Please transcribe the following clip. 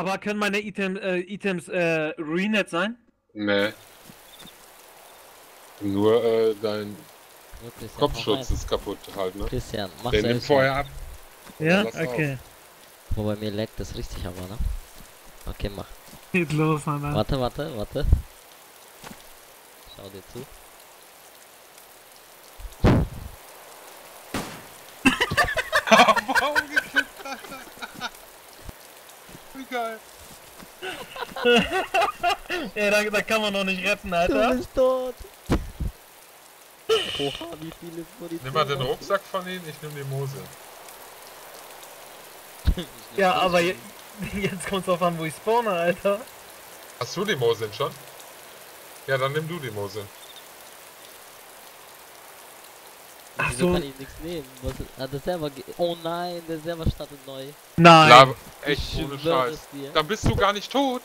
Aber können meine Items ruiniert sein? Nee. Nur dein Kopfschutz ist kaputt halt, ne? Christian, mach den nimm vorher ab. Ja, okay. Auf. Wobei mir leckt das richtig aber, ne? Okay, mach. Geht los, Mann. Warte, warte, warte. Schau dir zu. Warum gekippt, Alter? Wie geil. Ey, da kann man noch nicht retten, Alter. Du bist tot. Oha, wie viele Polizisten. Nimm mal den Rucksack von ihnen, ich nehm die Hose. Ja, aber jetzt kommt's drauf an, wo ich spawne, Alter. Hast du die Mosin schon? Ja, dann nimm du die Mosin. Ach so. Kann ich nichts nehmen. Der Server geht. Oh nein, der Server startet neu. Nein. Echt ohne Scheiß. Dann bist du gar nicht tot.